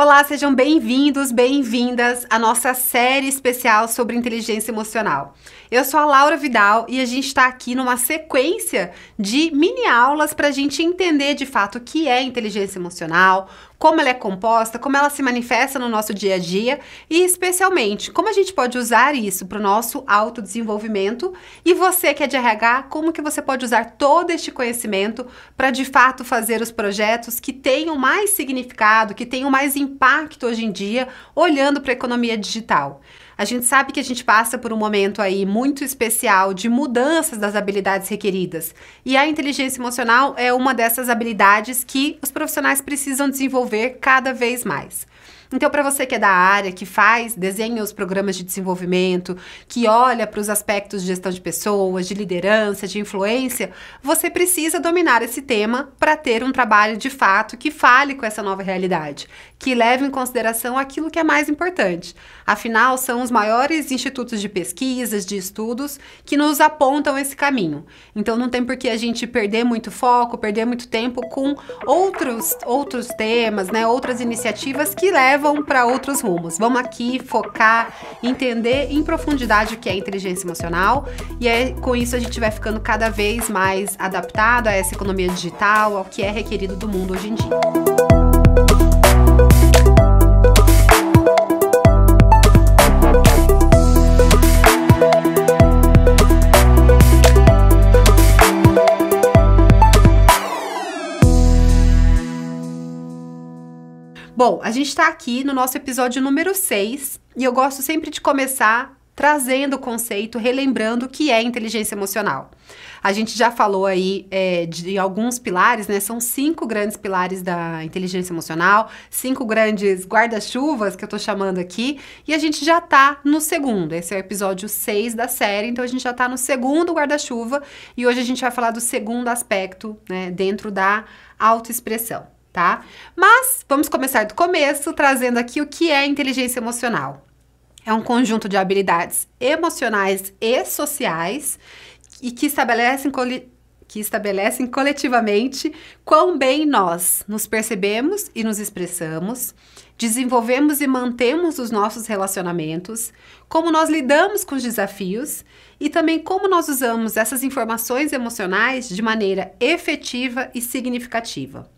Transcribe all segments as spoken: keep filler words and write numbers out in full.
Olá, sejam bem-vindos, bem-vindas à nossa série especial sobre inteligência emocional. Eu sou a Laura Widal e a gente está aqui numa sequência de mini-aulas para a gente entender de fato o que é inteligência emocional, como ela é composta, como ela se manifesta no nosso dia a dia e, especialmente, como a gente pode usar isso para o nosso autodesenvolvimento e você que é de R H, como que você pode usar todo este conhecimento para, de fato, fazer os projetos que tenham mais significado, que tenham mais impacto hoje em dia, olhando para a economia digital. A gente sabe que a gente passa por um momento aí muito especial de mudanças das habilidades requeridas. E a inteligência emocional é uma dessas habilidades que os profissionais precisam desenvolver cada vez mais. Então, para você que é da área, que faz, desenha os programas de desenvolvimento, que olha para os aspectos de gestão de pessoas, de liderança, de influência, você precisa dominar esse tema para ter um trabalho de fato que fale com essa nova realidade, que leve em consideração aquilo que é mais importante. Afinal, são os maiores institutos de pesquisas, de estudos, que nos apontam esse caminho. Então, não tem por que a gente perder muito foco, perder muito tempo com outros, outros temas, né, outras iniciativas que levam vão para outros rumos. Vamos aqui focar, entender em profundidade o que é inteligência emocional e aí, com isso a gente vai ficando cada vez mais adaptado a essa economia digital, ao que é requerido do mundo hoje em dia. Bom, a gente está aqui no nosso episódio número seis e eu gosto sempre de começar trazendo o conceito, relembrando o que é inteligência emocional. A gente já falou aí é, de alguns pilares, né? São cinco grandes pilares da inteligência emocional, cinco grandes guarda-chuvas que eu tô chamando aqui, e a gente já tá no segundo. Esse é o episódio seis da série, então a gente já tá no segundo guarda-chuva e hoje a gente vai falar do segundo aspecto, né? Dentro da autoexpressão. Tá? Mas vamos começar do começo, trazendo aqui o que é inteligência emocional. É um conjunto de habilidades emocionais e sociais e que estabelecem, que estabelecem coletivamente quão bem nós nos percebemos e nos expressamos, desenvolvemos e mantemos os nossos relacionamentos, como nós lidamos com os desafios e também como nós usamos essas informações emocionais de maneira efetiva e significativa.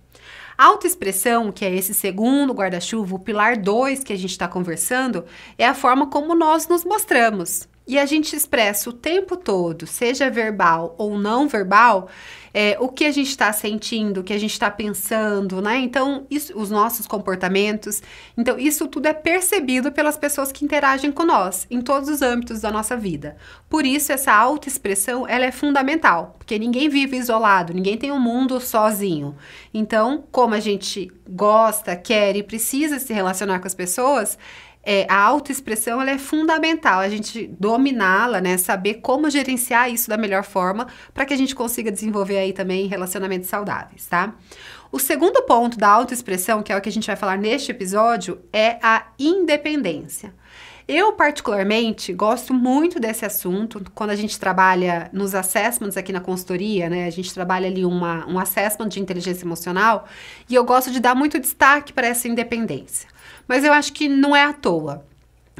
Autoexpressão, que é esse segundo guarda-chuva, o pilar dois que a gente está conversando, é a forma como nós nos mostramos. E a gente expressa o tempo todo, seja verbal ou não verbal, é, o que a gente está sentindo, o que a gente está pensando, né? Então, isso, os nossos comportamentos. Então, isso tudo é percebido pelas pessoas que interagem com nós, em todos os âmbitos da nossa vida. Por isso, essa autoexpressão, ela é fundamental, porque ninguém vive isolado, ninguém tem um mundo sozinho. Então, como a gente gosta, quer e precisa se relacionar com as pessoas, É, a autoexpressão ela é fundamental, a gente dominá-la, né? Saber como gerenciar isso da melhor forma para que a gente consiga desenvolver aí também relacionamentos saudáveis, tá? O segundo ponto da autoexpressão, que é o que a gente vai falar neste episódio, é a independência. Eu, particularmente, gosto muito desse assunto. Quando a gente trabalha nos assessments aqui na consultoria, né? A gente trabalha ali uma, um assessment de inteligência emocional e eu gosto de dar muito destaque para essa independência. Mas eu acho que não é à toa.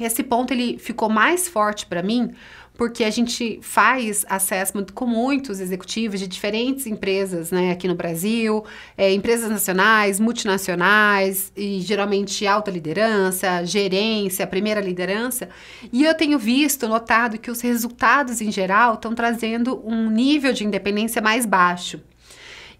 Esse ponto ele ficou mais forte para mim porque a gente faz assessment com muitos executivos de diferentes empresas, né, aqui no Brasil, é, empresas nacionais, multinacionais, e geralmente alta liderança, gerência, primeira liderança, e eu tenho visto, notado que os resultados em geral estão trazendo um nível de independência mais baixo.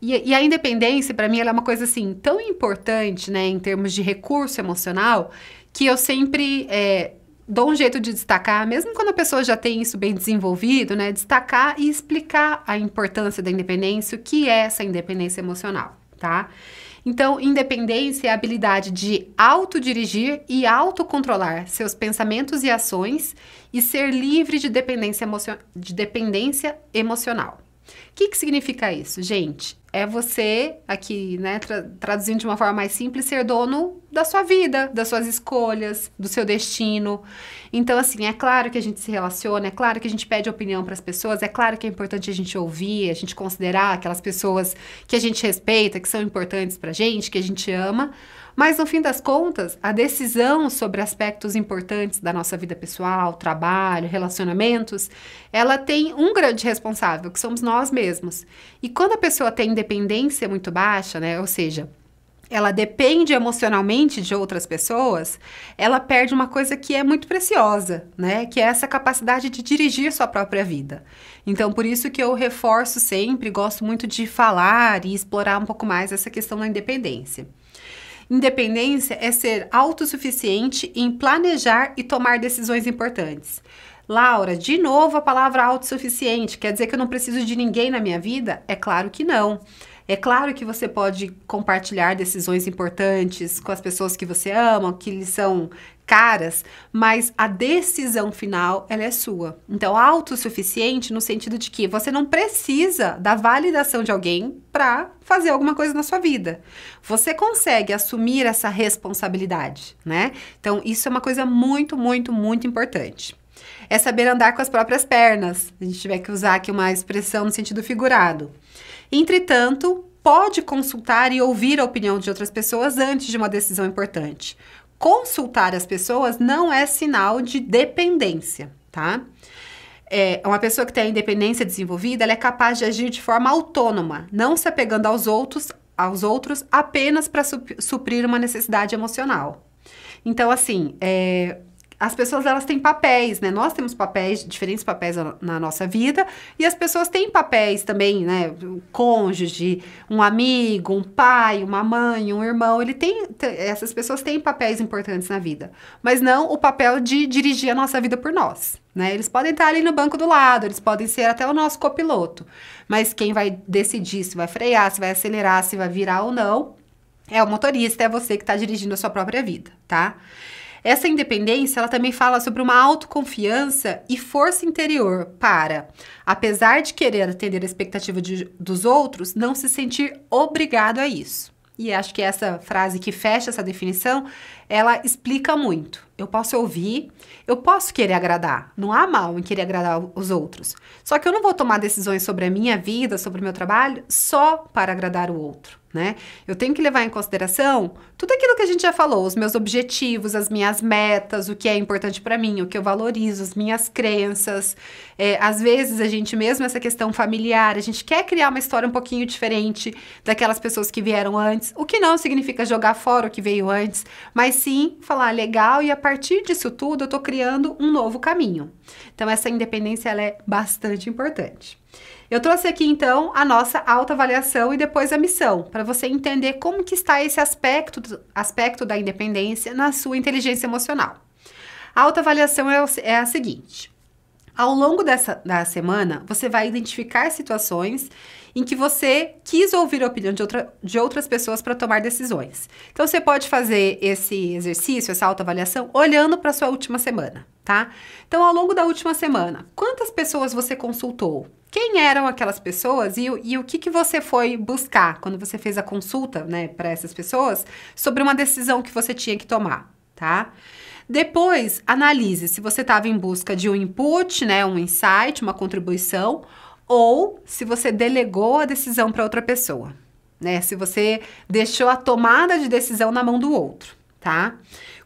E, e a independência, para mim, ela é uma coisa assim, tão importante, né, em termos de recurso emocional, que eu sempre... É, dou um jeito de destacar, mesmo quando a pessoa já tem isso bem desenvolvido, né? Destacar e explicar a importância da independência, o que é essa independência emocional, tá? Então, independência é a habilidade de autodirigir e autocontrolar seus pensamentos e ações e ser livre de dependência, emocio- de dependência emocional. O que que significa isso, gente? É você, aqui, né, tra- traduzindo de uma forma mais simples, ser dono da sua vida, das suas escolhas, do seu destino. Então, assim, é claro que a gente se relaciona, é claro que a gente pede opinião para as pessoas, é claro que é importante a gente ouvir, a gente considerar aquelas pessoas que a gente respeita, que são importantes para a gente, que a gente ama, Mas, no fim das contas, a decisão sobre aspectos importantes da nossa vida pessoal, trabalho, relacionamentos, ela tem um grande responsável, que somos nós mesmos. E quando a pessoa tem dependência muito baixa, né, ou seja, ela depende emocionalmente de outras pessoas, ela perde uma coisa que é muito preciosa, né? Que é essa capacidade de dirigir sua própria vida. Então, por isso que eu reforço sempre, gosto muito de falar e explorar um pouco mais essa questão da independência. Independência é ser autossuficiente em planejar e tomar decisões importantes. Laura, de novo a palavra autossuficiente, quer dizer que eu não preciso de ninguém na minha vida? É claro que não. É claro que você pode compartilhar decisões importantes com as pessoas que você ama, que lhe são caras, mas a decisão final, ela é sua. Então, autossuficiente no sentido de que você não precisa da validação de alguém para fazer alguma coisa na sua vida. Você consegue assumir essa responsabilidade, né? Então, isso é uma coisa muito, muito, muito importante. É saber andar com as próprias pernas, a gente tiver que usar aqui uma expressão no sentido figurado. Entretanto, pode consultar e ouvir a opinião de outras pessoas antes de uma decisão importante. Consultar as pessoas não é sinal de dependência, tá? É, uma pessoa que tem a independência desenvolvida, ela é capaz de agir de forma autônoma, não se apegando aos outros, aos outros apenas para suprir uma necessidade emocional. Então, assim, é... as pessoas, elas têm papéis, né? Nós temos papéis, diferentes papéis na nossa vida, e as pessoas têm papéis também, né? Um cônjuge, um amigo, um pai, uma mãe, um irmão, ele tem, essas pessoas têm papéis importantes na vida, mas não o papel de dirigir a nossa vida por nós, né? Eles podem estar ali no banco do lado, eles podem ser até o nosso copiloto, mas quem vai decidir se vai frear, se vai acelerar, se vai virar ou não, é o motorista, é você que está dirigindo a sua própria vida, tá? Essa independência, ela também fala sobre uma autoconfiança e força interior para, apesar de querer atender a expectativa de, dos outros, não se sentir obrigado a isso. E acho que essa frase que fecha essa definição, ela explica muito. Eu posso ouvir, eu posso querer agradar. Não há mal em querer agradar os outros. Só que eu não vou tomar decisões sobre a minha vida, sobre o meu trabalho, só para agradar o outro, né? Eu tenho que levar em consideração tudo aquilo que a gente já falou, os meus objetivos, as minhas metas, o que é importante para mim, o que eu valorizo, as minhas crenças. É, às vezes, a gente mesmo, essa questão familiar, a gente quer criar uma história um pouquinho diferente daquelas pessoas que vieram antes, o que não significa jogar fora o que veio antes, mas sim falar legal e a partir A partir disso tudo, eu tô criando um novo caminho. Então, essa independência, ela é bastante importante. Eu trouxe aqui, então, a nossa autoavaliação e depois a missão, para você entender como que está esse aspecto, aspecto da independência na sua inteligência emocional. A autoavaliação é, é a seguinte. Ao longo dessa da semana, você vai identificar situações em que você quis ouvir a opinião de, outra, de outras pessoas para tomar decisões. Então, você pode fazer esse exercício, essa autoavaliação, olhando para a sua última semana, tá? Então, ao longo da última semana, quantas pessoas você consultou? Quem eram aquelas pessoas e, e o que, que você foi buscar quando você fez a consulta, né, para essas pessoas sobre uma decisão que você tinha que tomar, tá? Depois, analise se você estava em busca de um input, né, um insight, uma contribuição, ou se você delegou a decisão para outra pessoa, né? Se você deixou a tomada de decisão na mão do outro, tá?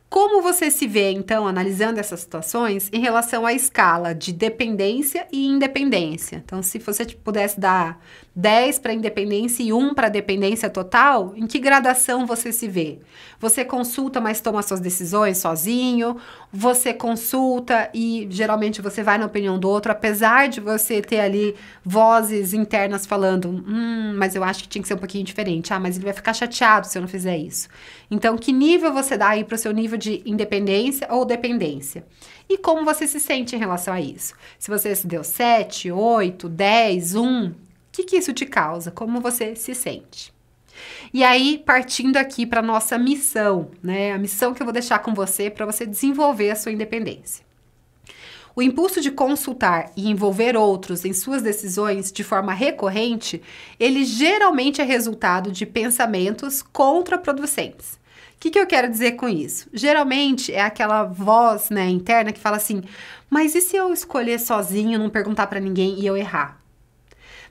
Como você se vê, então, analisando essas situações em relação à escala de dependência e independência? Então, se você pudesse dar dez para independência e um para dependência total, em que gradação você se vê? Você consulta, mas toma suas decisões sozinho? Você consulta e, geralmente, você vai na opinião do outro, apesar de você ter ali vozes internas falando, hum, mas eu acho que tinha que ser um pouquinho diferente. Ah, mas ele vai ficar chateado se eu não fizer isso. Então, que nível você dá aí para o seu nível de independência ou dependência? E como você se sente em relação a isso? Se você se deu sete, oito, dez, um, o que que isso te causa? Como você se sente? E aí, partindo aqui para nossa missão, né? A missão que eu vou deixar com você para você desenvolver a sua independência. O impulso de consultar e envolver outros em suas decisões de forma recorrente, ele geralmente é resultado de pensamentos contraproducentes. O que, que eu quero dizer com isso? Geralmente é aquela voz, né, interna que fala assim, mas e se eu escolher sozinho, não perguntar para ninguém e eu errar?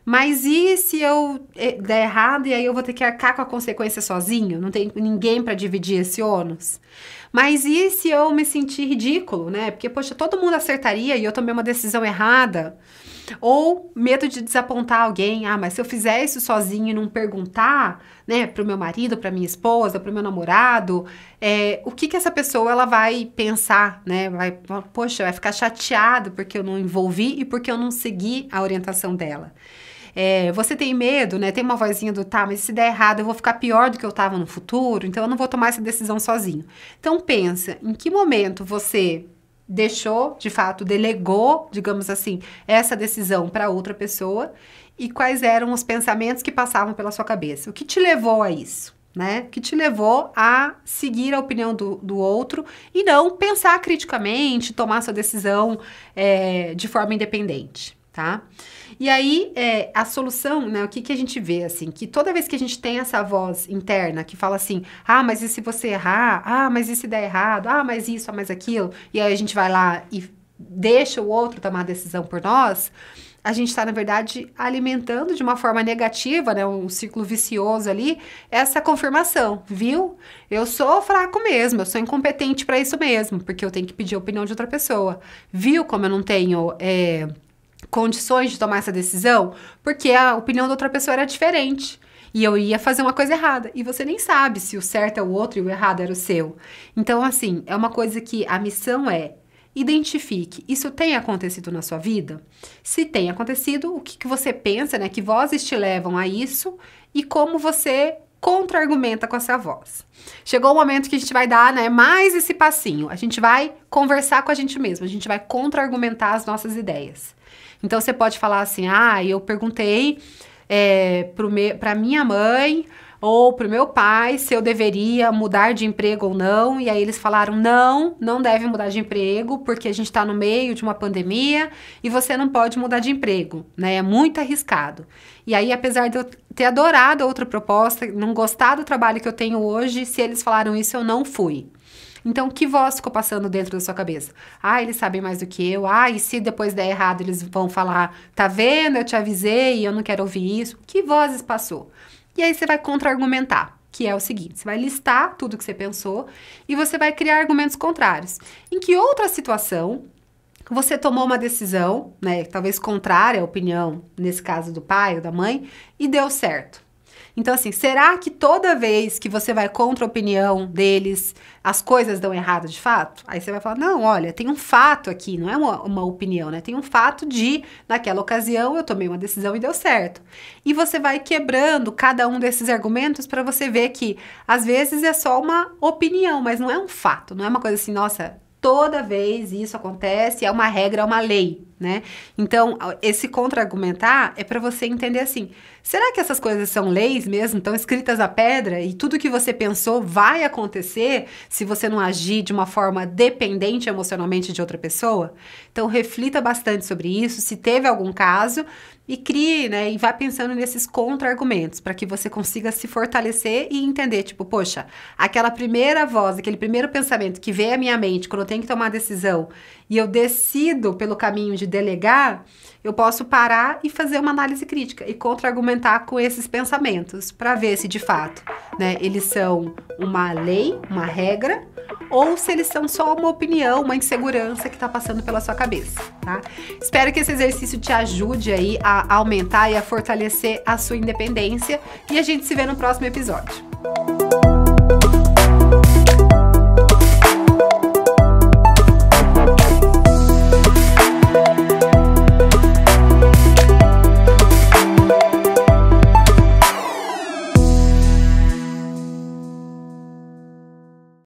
Mas e se eu der errado e aí eu vou ter que arcar com a consequência sozinho? Não tem ninguém para dividir esse ônus? Mas e se eu me sentir ridículo, né? Porque, poxa, todo mundo acertaria e eu tomei uma decisão errada. Ou medo de desapontar alguém. Ah, mas se eu fizer isso sozinho e não perguntar, né, pro meu marido, pra minha esposa, pro meu namorado, é, o que que essa pessoa, ela vai pensar, né? Vai, poxa, vai ficar chateado porque eu não envolvi e porque eu não segui a orientação dela. É, você tem medo, né? Tem uma vozinha do, tá, mas se der errado eu vou ficar pior do que eu tava no futuro, então eu não vou tomar essa decisão sozinho. Então pensa, em que momento você deixou, de fato, delegou, digamos assim, essa decisão para outra pessoa e quais eram os pensamentos que passavam pela sua cabeça? O que te levou a isso, né? O que te levou a seguir a opinião do, do outro e não pensar criticamente, tomar sua decisão é, de forma independente, tá? E aí, é, a solução, né, o que que a gente vê, assim, que toda vez que a gente tem essa voz interna que fala assim, ah, mas e se você errar? Ah, mas e se der errado? Ah, mas isso, ah, mas aquilo? E aí a gente vai lá e deixa o outro tomar a decisão por nós, a gente está, na verdade, alimentando de uma forma negativa, né, um ciclo vicioso ali, essa confirmação, viu? Eu sou fraco mesmo, eu sou incompetente para isso mesmo, porque eu tenho que pedir a opinião de outra pessoa. Viu como eu não tenho... É, condições de tomar essa decisão, porque a opinião da outra pessoa era diferente e eu ia fazer uma coisa errada e você nem sabe se o certo é o outro e o errado era o seu. Então, assim, é uma coisa que a missão é identifique, isso tem acontecido na sua vida? Se tem acontecido, o que, que você pensa, né? Que vozes te levam a isso e como você contra-argumenta com essa voz. Chegou o momento que a gente vai dar, né, mais esse passinho. A gente vai conversar com a gente mesmo, a gente vai contra-argumentar as nossas ideias. Então, você pode falar assim, ah, eu perguntei é, para minha mãe ou para o meu pai se eu deveria mudar de emprego ou não, e aí eles falaram, não, não deve mudar de emprego, porque a gente está no meio de uma pandemia e você não pode mudar de emprego, né, é muito arriscado. E aí, apesar de eu ter adorado outra proposta, não gostar do trabalho que eu tenho hoje, se eles falaram isso, eu não fui. Então, que voz ficou passando dentro da sua cabeça? Ah, eles sabem mais do que eu. Ah, e se depois der errado, eles vão falar, tá vendo, eu te avisei, eu não quero ouvir isso. Que vozes passou? E aí, você vai contra-argumentar, que é o seguinte, você vai listar tudo que você pensou e você vai criar argumentos contrários. Em que outra situação você tomou uma decisão, né, talvez contrária à opinião, nesse caso do pai ou da mãe, e deu certo? Então, assim, será que toda vez que você vai contra a opinião deles, as coisas dão errado de fato? Aí você vai falar, não, olha, tem um fato aqui, não é uma, uma opinião, né? Tem um fato de, naquela ocasião, eu tomei uma decisão e deu certo. E você vai quebrando cada um desses argumentos para você ver que, às vezes, é só uma opinião, mas não é um fato, não é uma coisa assim, nossa... Toda vez isso acontece, é uma regra, é uma lei, né? Então, esse contra-argumentar é para você entender assim, será que essas coisas são leis mesmo, estão escritas à pedra e tudo que você pensou vai acontecer se você não agir de uma forma dependente emocionalmente de outra pessoa? Então, reflita bastante sobre isso, se teve algum caso e crie, né? E vá pensando nesses contra-argumentos para que você consiga se fortalecer e entender, tipo, poxa, aquela primeira voz, aquele primeiro pensamento que veio à minha mente quando eu tenho que tomar a decisão e eu decido pelo caminho de delegar, eu posso parar e fazer uma análise crítica e contra-argumentar com esses pensamentos para ver se de fato, né, eles são uma lei, uma regra, ou se eles são só uma opinião, uma insegurança que está passando pela sua cabeça, tá? Espero que esse exercício te ajude aí a aumentar e a fortalecer a sua independência e a gente se vê no próximo episódio.